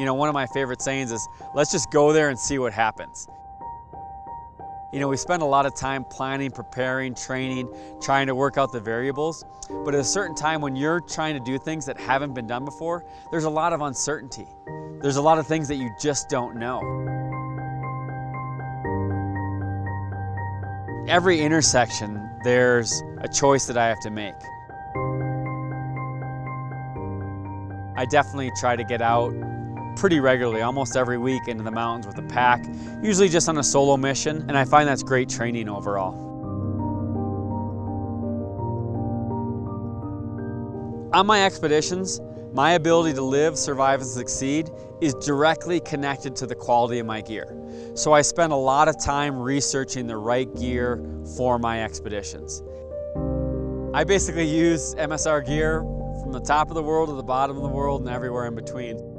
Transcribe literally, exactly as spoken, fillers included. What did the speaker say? You know, one of my favorite sayings is, let's just go there and see what happens. You know, we spend a lot of time planning, preparing, training, trying to work out the variables. But at a certain time when you're trying to do things that haven't been done before, there's a lot of uncertainty. There's a lot of things that you just don't know. Every intersection, there's a choice that I have to make. I definitely try to get out pretty regularly, almost every week, into the mountains with a pack, usually just on a solo mission, and I find that's great training overall. On my expeditions, my ability to live, survive, and succeed is directly connected to the quality of my gear. So I spend a lot of time researching the right gear for my expeditions. I basically use M S R gear from the top of the world to the bottom of the world and everywhere in between.